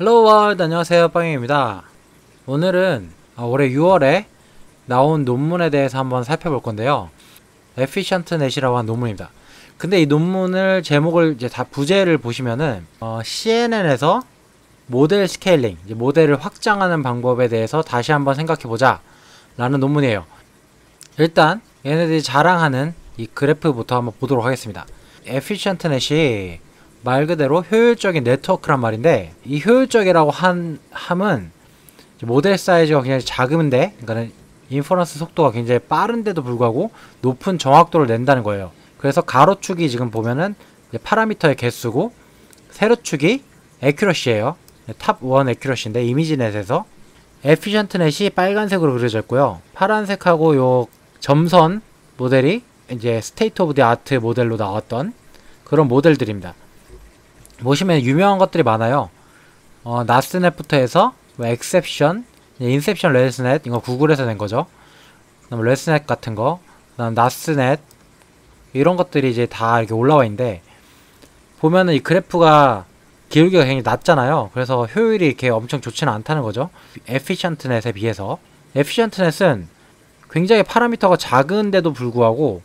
헬로우 월드, 안녕하세요, 빵입니다. 오늘은 올해 6월에 나온 논문에 대해서 한번 살펴볼 건데요, EfficientNet이라고 한 논문입니다. 근데 이 논문을 제목을 이제 다 부제를 보시면은 CNN에서 모델 스케일링, 이제 모델을 확장하는 방법에 대해서 다시 한번 생각해보자 라는 논문이에요. 일단 얘네들이 자랑하는 이 그래프부터 한번 보도록 하겠습니다. EfficientNet이 말 그대로 효율적인 네트워크란 말인데, 이 효율적이라고 한 함은 모델 사이즈가 굉장히 작은데, 그러니까 인퍼런스 속도가 굉장히 빠른데도 불구하고 높은 정확도를 낸다는 거예요. 그래서 가로축이 지금 보면은 파라미터의 개수고, 세로축이 에큐러시예요. 탑1 에큐러시인데 이미지넷에서 에피션트넷이 빨간색으로 그려져 있고요, 파란색하고 요 점선 모델이 이제 스테이트 오브 디 아트 모델로 나왔던 그런 모델들입니다. 보시면 유명한 것들이 많아요. 나스넷부터 해서 엑셉션, 인셉션, 레스넷, 이거 구글에서 낸 거죠. 그다음 레스넷 같은 거, 그다음 나스넷, 이런 것들이 이제 다 이렇게 올라와 있는데, 보면은 이 그래프가 기울기가 굉장히 낮잖아요. 그래서 효율이 이렇게 엄청 좋지는 않다는 거죠, 에피션트넷에 비해서. 에피션트넷은 굉장히 파라미터가 작은데도 불구하고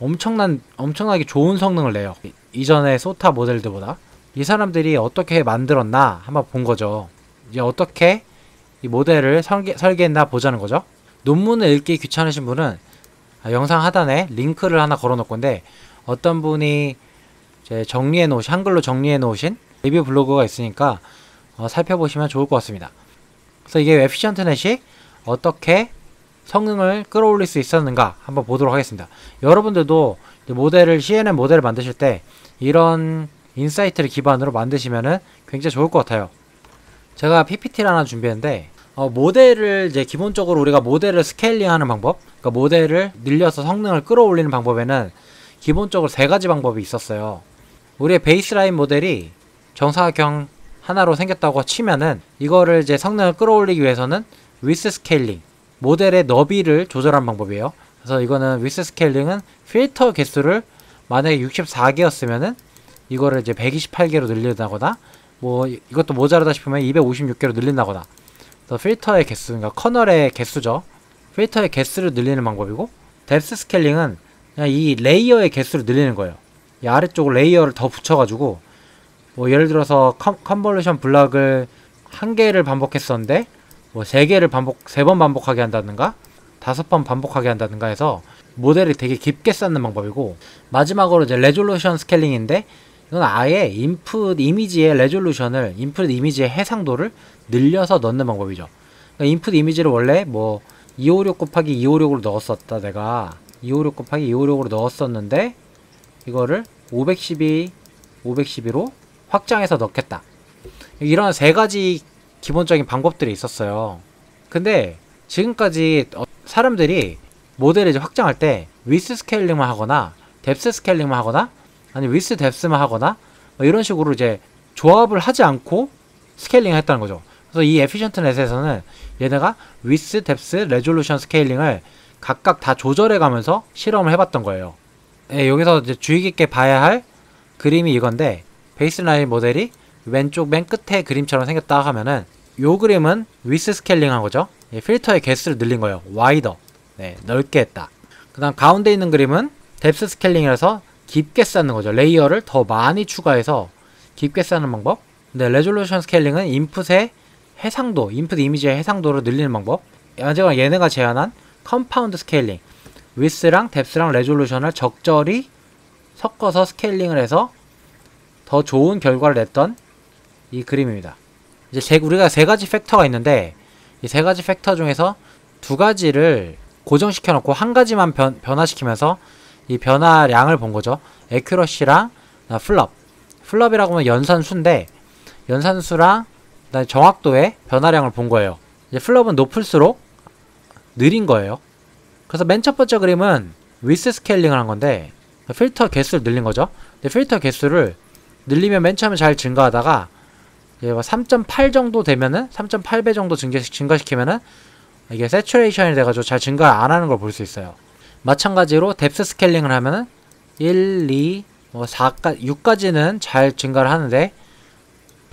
엄청나게 좋은 성능을 내요, 이전의 소타 모델들보다. 이 사람들이 어떻게 만들었나 한번 본 거죠. 이제 어떻게 이 모델을 설계했나 보자는 거죠. 논문을 읽기 귀찮으신 분은 영상 하단에 링크를 하나 걸어 놓을 건데, 어떤 분이 이제 정리해 놓으신, 한글로 정리해 놓으신 리뷰 블로그가 있으니까 살펴보시면 좋을 것 같습니다. 그래서 이게 에피션트넷이 어떻게 성능을 끌어올릴 수 있었는가 한번 보도록 하겠습니다. 여러분들도 모델을, CNN 모델을 만드실 때 이런 인사이트를 기반으로 만드시면은 굉장히 좋을 것 같아요. 제가 PPT를 하나 준비했는데, 모델을 이제 기본적으로 우리가 모델을 스케일링하는 방법, 그러니까 모델을 늘려서 성능을 끌어올리는 방법에는 기본적으로 세 가지 방법이 있었어요. 우리의 베이스라인 모델이 정사각형 하나로 생겼다고 치면은, 이거를 이제 성능을 끌어올리기 위해서는 위스 스케일링, 모델의 너비를 조절한 방법이에요. 그래서 이거는 위스 스케일링은 필터 개수를 만약에 64개였으면은 이거를 이제 128개로 늘린다거나, 뭐 이것도 모자라다 싶으면 256개로 늘린다거나. 그래서 필터의 개수, 그러니까 커널의 개수죠, 필터의 개수를 늘리는 방법이고, 뎁스 스케일링은 그냥 이 레이어의 개수를 늘리는 거예요. 이 아래쪽 레이어를 더 붙여가지고, 뭐 예를 들어서 컨볼루션 블락을 1개를 반복했었는데 뭐 3개를 반복, 3번 반복하게 한다든가 5번 반복하게 한다든가 해서 모델을 되게 깊게 쌓는 방법이고, 마지막으로 이제 레졸루션 스케일링인데, 이건 아예 인풋 이미지의 레졸루션을, 인풋 이미지의 해상도를 늘려서 넣는 방법이죠. 그러니까 인풋 이미지를 원래 뭐 256 곱하기 256으로 넣었었다, 내가 256 곱하기 256으로 넣었었는데 이거를 512, 512로 확장해서 넣겠다, 이런 세 가지 기본적인 방법들이 있었어요. 근데 지금까지 사람들이 모델을 이제 확장할 때 위스 스케일링만 하거나 뎁스 스케일링만 하거나 아니 위스 뎁스만 하거나 뭐 이런 식으로 이제 조합을 하지 않고 스케일링을 했다는 거죠. 그래서 이 에피션트넷에서는 얘네가 위스, 뎁스, 레졸루션 스케일링을 각각 다 조절해 가면서 실험을 해봤던 거예요. 네, 여기서 이제 주의 깊게 봐야 할 그림이 이건데, 베이스라인 모델이 왼쪽 맨 끝에 그림처럼 생겼다 하면은, 요 그림은 위스 스케일링 한 거죠. 예, 필터의 개수를 늘린 거예요. 와이더, 네, 넓게 했다. 그 다음 가운데 있는 그림은 뎁스 스케일링이라서 깊게 쌓는 거죠. 레이어를 더 많이 추가해서 깊게 쌓는 방법. 네, 레졸루션 스케일링은 인풋의 해상도, 인풋 이미지의 해상도를 늘리는 방법. 마지막 얘네가 제안한 컴파운드 스케일링, 위스랑 뎁스랑 레졸루션을 적절히 섞어서 스케일링을 해서 더 좋은 결과를 냈던 이 그림입니다. 이제 우리가 세 가지 팩터가 있는데, 이 세 가지 팩터 중에서 두 가지를 고정시켜 놓고 한 가지만 변화시키면서 이 변화량을 본 거죠. 에큐러시랑 플럽. 플럽이라고 하면 연산수인데, 연산수랑 정확도의 변화량을 본 거예요. 이제 플럽은 높을수록 느린 거예요. 그래서 맨 첫 번째 그림은 위스 스케일링을 한 건데, 필터 개수를 늘린 거죠. 근데 필터 개수를 늘리면 맨 처음에 잘 증가하다가 3.8 정도 되면은, 3.8배 정도 증가시키면은 이게 세츄레이션이 돼가지고 잘 증가 안 하는 걸 볼 수 있어요. 마찬가지로 뎁스 스케일링을 하면은 1, 2, 4, 6까지는 잘 증가를 하는데,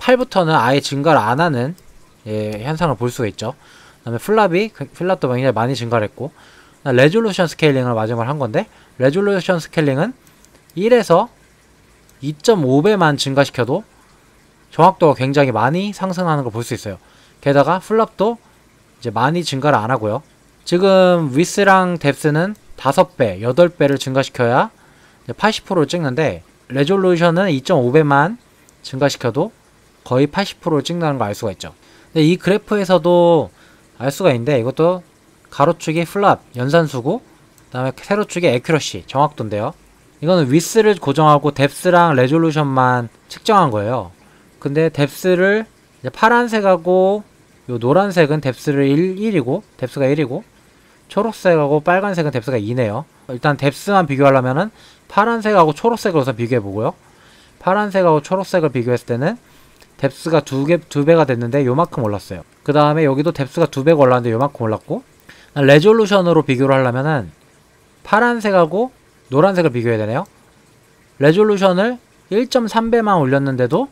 8부터는 아예 증가를 안 하는 예, 현상을 볼 수가 있죠. 그 다음에 플랍도 굉장히 많이 증가를 했고, 레졸루션 스케일링을 마지막으로 한 건데, 레졸루션 스케일링은 1에서 2.5배만 증가시켜도 정확도가 굉장히 많이 상승하는 걸 볼 수 있어요. 게다가 플랍도 이제 많이 증가를 안 하고요. 지금 위스랑 뎁스는 5배, 8배를 증가시켜야 80%를 찍는데, 레졸루션은 2.5배만 증가시켜도 거의 80%를 찍는다는 걸 알 수가 있죠. 근데 이 그래프에서도 알 수가 있는데, 이것도 가로축이 플랍, 연산수고, 그 다음에 세로축이 애큐러시, 정확도인데요. 이거는 위스를 고정하고 뎁스랑 레졸루션만 측정한 거예요. 근데 뎁스를 이제 파란색하고 요 노란색은 뎁스를 1이고 뎁스가 1이고 초록색하고 빨간색은 뎁스가 2네요. 일단 뎁스만 비교하려면은 파란색하고 초록색을 우선 비교해보고요. 파란색하고 초록색을 비교했을 때는 뎁스가 2배가 됐는데 요만큼 올랐어요. 그 다음에 여기도 뎁스가 2배가 올랐는데 요만큼 올랐고, 레졸루션으로 비교를 하려면은 파란색하고 노란색을 비교해야 되네요. 레졸루션을 1.3배만 올렸는데도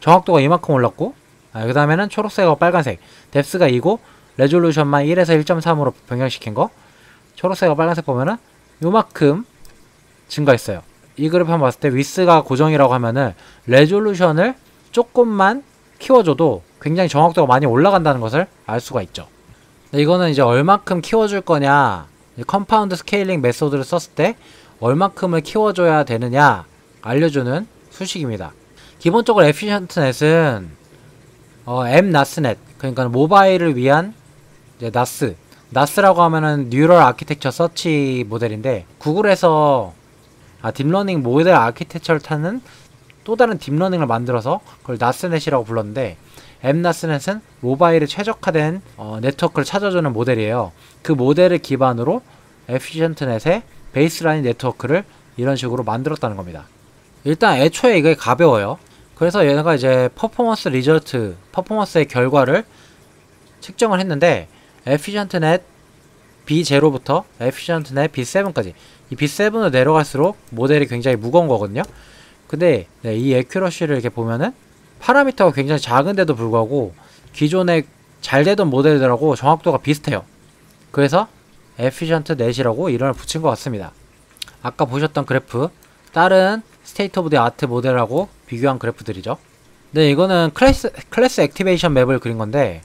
정확도가 이만큼 올랐고, 그 다음에는 초록색하고 빨간색 뎁스가 2고 레졸루션만 1에서 1.3으로 변경시킨 거, 초록색과 빨간색 보면은 요만큼 증가했어요. 이 그래프 한번 봤을 때 위스가 고정이라고 하면은 레졸루션을 조금만 키워줘도 굉장히 정확도가 많이 올라간다는 것을 알 수가 있죠. 근데 이거는 이제 얼만큼 키워줄 거냐, 컴파운드 스케일링 메소드를 썼을 때 얼만큼을 키워줘야 되느냐 알려주는 수식입니다. 기본적으로 에피션트넷은 MNASNet, 그러니까 모바일을 위한 이제 나스, 나스라고 하면은 뉴럴 아키텍처 서치 모델인데, 구글에서 딥러닝 모델 아키텍처를 타는 또 다른 딥러닝을 만들어서 그걸 나스넷이라고 불렀는데, MNASNet은 모바일에 최적화된 네트워크를 찾아주는 모델이에요. 그 모델을 기반으로 에피션트넷의 베이스라인 네트워크를 이런 식으로 만들었다는 겁니다. 일단 애초에 이게 가벼워요. 그래서 얘네가 이제 퍼포먼스의 결과를 측정을 했는데, 에피션트넷 B0부터 에피션트넷 B7까지, 이 B7으로 내려갈수록 모델이 굉장히 무거운 거거든요. 근데 네, 이 애큐러시를 이렇게 보면은 파라미터가 굉장히 작은데도 불구하고 기존에 잘 되던 모델들하고 정확도가 비슷해요. 그래서 에피션트넷이라고 이름을 붙인 것 같습니다. 아까 보셨던 그래프, 다른 스테이트 오브 디 아트 모델하고 비교한 그래프들이죠. 네, 이거는 클래스 액티베이션 맵을 그린 건데,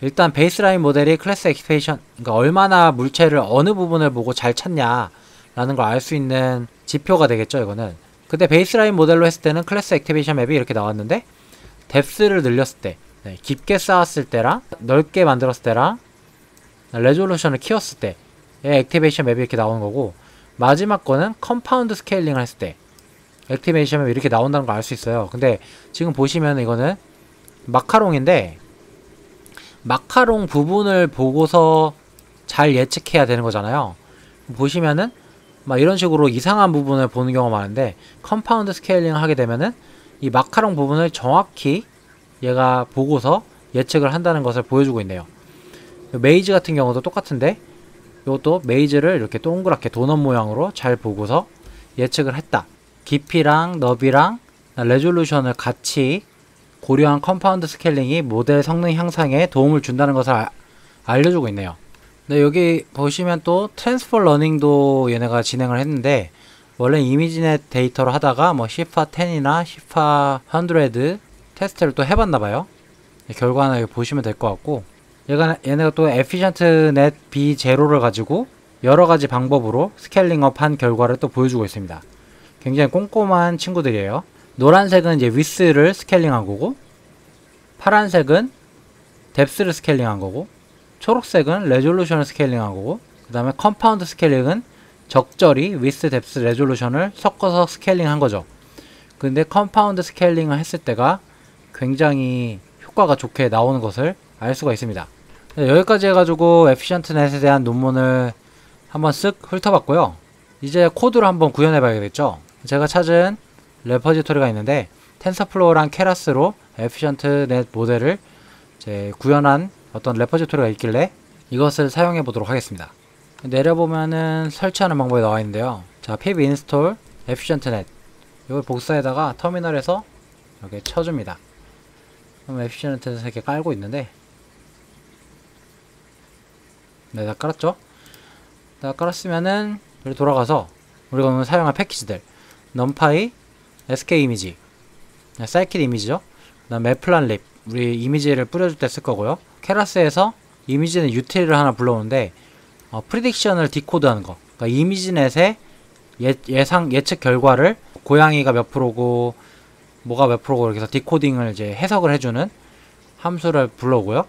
일단 베이스라인 모델이 클래스 액티베이션, 그러니까 얼마나 물체를 어느 부분을 보고 잘 찾냐 라는 걸 알 수 있는 지표가 되겠죠, 이거는. 근데 베이스라인 모델로 했을 때는 클래스 액티베이션 맵이 이렇게 나왔는데, 뎁스를 늘렸을 때, 네, 깊게 쌓았을 때랑 넓게 만들었을 때랑 레졸루션을 키웠을 때의 액티베이션 맵이 이렇게 나오는 거고, 마지막 거는 컴파운드 스케일링을 했을 때 액티베이션 맵이 이렇게 나온다는 걸 알 수 있어요. 근데 지금 보시면 이거는 마카롱인데, 마카롱 부분을 보고서 잘 예측해야 되는 거잖아요. 보시면은 막 이런 식으로 이상한 부분을 보는 경우가 많은데, 컴파운드 스케일링을 하게 되면은 이 마카롱 부분을 정확히 얘가 보고서 예측을 한다는 것을 보여주고 있네요. 메이즈 같은 경우도 똑같은데, 이것도 메이즈를 이렇게 동그랗게 도넛 모양으로 잘 보고서 예측을 했다. 깊이랑 너비랑 레졸루션을 같이 고려한 컴파운드 스케일링이 모델 성능 향상에 도움을 준다는 것을 알려주고 있네요. 네, 여기 보시면 또 트랜스퍼 러닝도 얘네가 진행을 했는데, 원래 이미지넷 데이터로 하다가 뭐 CIFAR100이나 CIFAR100 테스트를 또 해봤나봐요. 네, 결과는 여기 보시면 될 것 같고, 얘네가 또 에피션트넷 B0를 가지고 여러가지 방법으로 스케일링업한 결과를 또 보여주고 있습니다. 굉장히 꼼꼼한 친구들이에요. 노란색은 이제 위스를 스케일링한 거고, 파란색은 뎁스를 스케일링한 거고, 초록색은 레졸루션을 스케일링한 거고, 그 다음에 컴파운드 스케일링은 적절히 위스, 뎁스, 레졸루션을 섞어서 스케일링한 거죠. 근데 컴파운드 스케일링을 했을 때가 굉장히 효과가 좋게 나오는 것을 알 수가 있습니다. 네, 여기까지 해가지고 에피션트넷에 대한 논문을 한번 쓱 훑어봤고요. 이제 코드를 한번 구현해봐야겠죠. 제가 찾은 레퍼지토리가 있는데, 텐서플로우랑 케라스로 에피션트넷 모델을 이제 구현한 어떤 레퍼지토리가 있길래 이것을 사용해 보도록 하겠습니다. 내려보면은 설치하는 방법이 나와 있는데요. 자, pip install efficientnet, 이걸 복사에다가 터미널에서 이렇게 쳐줍니다. 그럼 에피션트에서 이렇게 깔고 있는데, 네, 다 깔았죠? 다 깔았으면은 여기 돌아가서 우리가 오늘 사용할 패키지들, numpy, sk이미지, scikit-image죠. 그다음 맵플란립, 우리 이미지를 뿌려줄 때 쓸 거고요. 케라스에서 이미지넷 유틸을 하나 불러오는데, 프리딕션을 디코드하는 거. 그러니까 이미지넷의 예측 결과를 고양이가 몇 프로고 뭐가 몇 프로고 이렇게 해서 디코딩을 이제 해석을 해주는 함수를 불러오고요.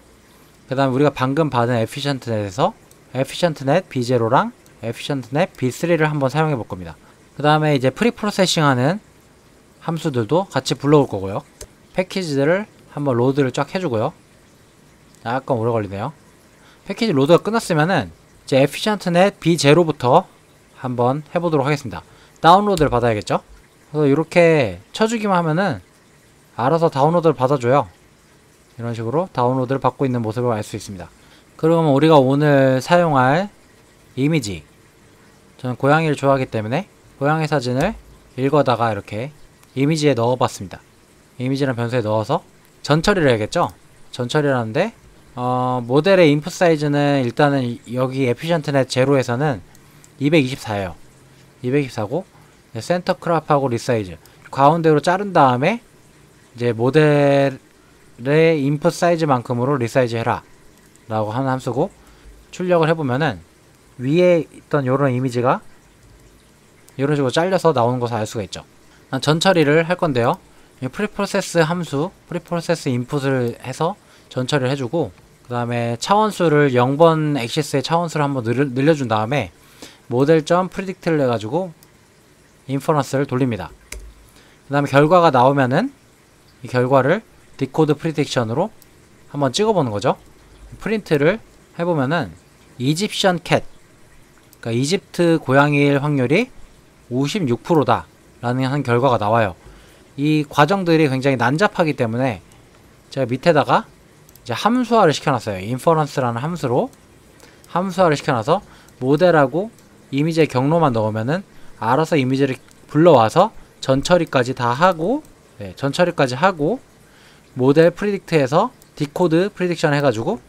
그 다음에 우리가 방금 받은 에피션트넷에서 에피션트넷 B0랑 에피션트넷 B3를 한번 사용해 볼 겁니다. 그 다음에 이제 프리프로세싱하는 함수들도 같이 불러올 거고요. 패키지들을 한번 로드를 쫙 해주고요. 약간 오래 걸리네요. 패키지 로드가 끝났으면은 이제 에피션트넷 B0부터 한번 해보도록 하겠습니다. 다운로드를 받아야겠죠? 그래서 이렇게 쳐주기만 하면은 알아서 다운로드를 받아줘요. 이런 식으로 다운로드를 받고 있는 모습을 알 수 있습니다. 그러면 우리가 오늘 사용할 이미지, 저는 고양이를 좋아하기 때문에 고양이 사진을 읽어다가 이렇게 이미지에 넣어봤습니다. 이미지라는 변수에 넣어서 전처리를 해야겠죠? 전처리를 하는데, 모델의 인풋 사이즈는 일단은 여기 에피션트넷 제로에서는 224예요. 224고 센터 크롭하고 리사이즈 가운데로 자른 다음에 이제 모델의 인풋 사이즈만큼으로 리사이즈 해라 라고 하는 함수고, 출력을 해보면은 위에 있던 요런 이미지가 요런 식으로 잘려서 나오는 것을 알 수가 있죠. 전처리를 할 건데요, 프리프로세스 함수, 프리프로세스 인풋을 해서 전처리를 해주고, 그 다음에 차원수를 0번 액시스의 차원수를 한번 늘려준 다음에 모델.predict를 해가지고 인퍼런스를 돌립니다. 그 다음에 결과가 나오면은 이 결과를 디코드 프리딕션으로 한번 찍어보는 거죠. 프린트를 해보면은 이집션 캣, 그러니까 이집트 고양이일 확률이 56%다 라는 한 결과가 나와요. 이 과정들이 굉장히 난잡하기 때문에 제가 밑에다가 이제 함수화를 시켜놨어요. 인퍼런스라는 함수로 함수화를 시켜놔서 모델하고 이미지의 경로만 넣으면은 알아서 이미지를 불러와서 전처리까지 다 하고, 네, 전처리까지 하고 모델 프리딕트에서 디코드 프리딕션 해가지고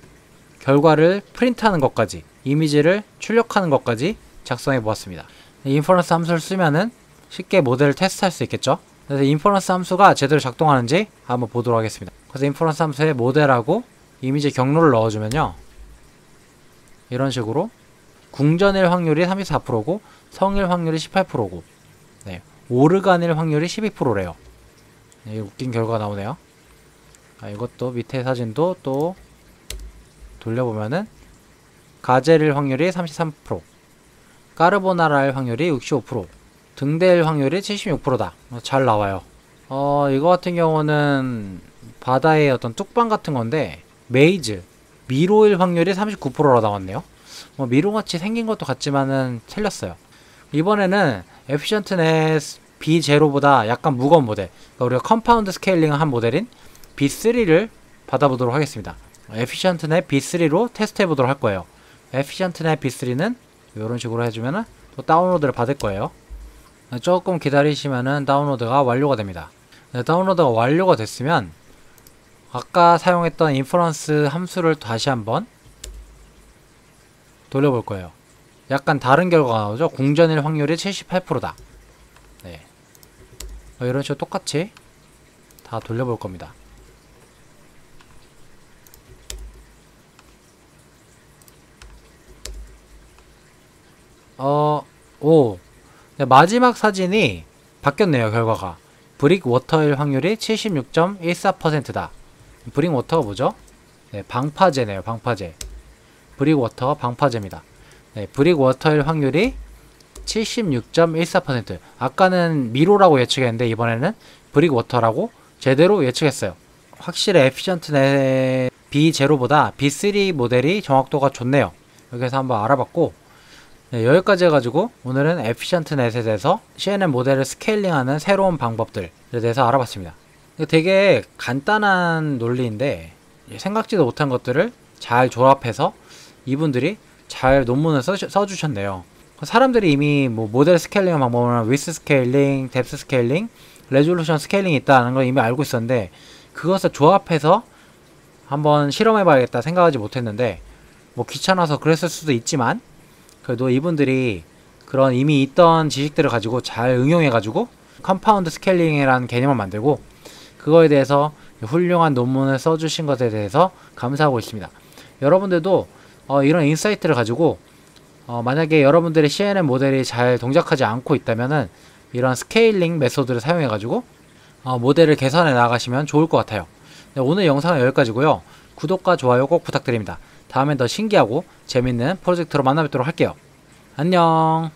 결과를 프린트하는 것까지, 이미지를 출력하는 것까지 작성해 보았습니다. 인퍼런스 함수를 쓰면은 쉽게 모델을 테스트할 수 있겠죠. 그래서 인퍼런스 함수가 제대로 작동하는지 한번 보도록 하겠습니다. 그래서 인퍼런스 함수에 모델하고 이미지 경로를 넣어주면요, 이런 식으로 궁전일 확률이 34%고 성일 확률이 18%고, 네, 오르간일 확률이 12%래요. 네, 웃긴 결과가 나오네요. 이것도 밑에 사진도 또 돌려보면은 가젤일 확률이 33%, 까르보나라일 확률이 65%, 등대일 확률이 76%다. 잘 나와요. 이거 같은 경우는 바다의 어떤 뚝방 같은 건데, 메이즈, 미로일 확률이 39%라 나왔네요. 뭐 미로같이 생긴 것도 같지만은 틀렸어요. 이번에는 에피션트넷 B0보다 약간 무거운 모델, 그러니까 우리가 컴파운드 스케일링을 한 모델인 B3를 받아보도록 하겠습니다. 에피션트넷 B3로 테스트해보도록 할 거예요. 에피션트넷 B3는 이런 식으로 해주면은 또 다운로드를 받을 거예요. 조금 기다리시면은 다운로드가 완료가 됩니다. 네, 다운로드가 완료가 됐으면 아까 사용했던 인퍼런스 함수를 다시 한번 돌려볼 거예요. 약간 다른 결과가 나오죠. 공전일 확률이 78%다. 네, 이런 식으로 똑같이 다 돌려볼 겁니다. 오, 네, 마지막 사진이 바뀌었네요. 결과가 브릭 워터일 확률이 76.14%다. 브릭 워터가 뭐죠? 네, 방파제네요. 방파제. 브릭 워터 방파제입니다. 네, 브릭 워터일 확률이 76.14%. 아까는 미로라고 예측했는데 이번에는 브릭 워터라고 제대로 예측했어요. 확실히 에피션트넷 B0보다 B3 모델이 정확도가 좋네요. 여기서 한번 알아봤고, 네, 여기까지 해가지고 오늘은 에피션트넷에 대해서 CNN 모델을 스케일링하는 새로운 방법들에 대해서 알아봤습니다. 되게 간단한 논리인데 생각지도 못한 것들을 잘 조합해서 이분들이 잘 논문을 써주셨네요. 사람들이 이미 뭐 모델 스케일링 방법은 위스 스케일링, 뎁스 스케일링, 레졸루션 스케일링이 있다는 걸 이미 알고 있었는데, 그것을 조합해서 한번 실험해봐야겠다 생각하지 못했는데, 뭐 귀찮아서 그랬을 수도 있지만, 그래도 이분들이 그런 이미 있던 지식들을 가지고 잘 응용해가지고 컴파운드 스케일링이라는 개념을 만들고 그거에 대해서 훌륭한 논문을 써주신 것에 대해서 감사하고 있습니다. 여러분들도 이런 인사이트를 가지고 만약에 여러분들의 CNN 모델이 잘 동작하지 않고 있다면은 이런 스케일링 메소드를 사용해가지고 모델을 개선해 나가시면 좋을 것 같아요. 네, 오늘 영상은 여기까지고요. 구독과 좋아요 꼭 부탁드립니다. 다음엔 더 신기하고 재밌는 프로젝트로 만나뵙도록 할게요. 안녕.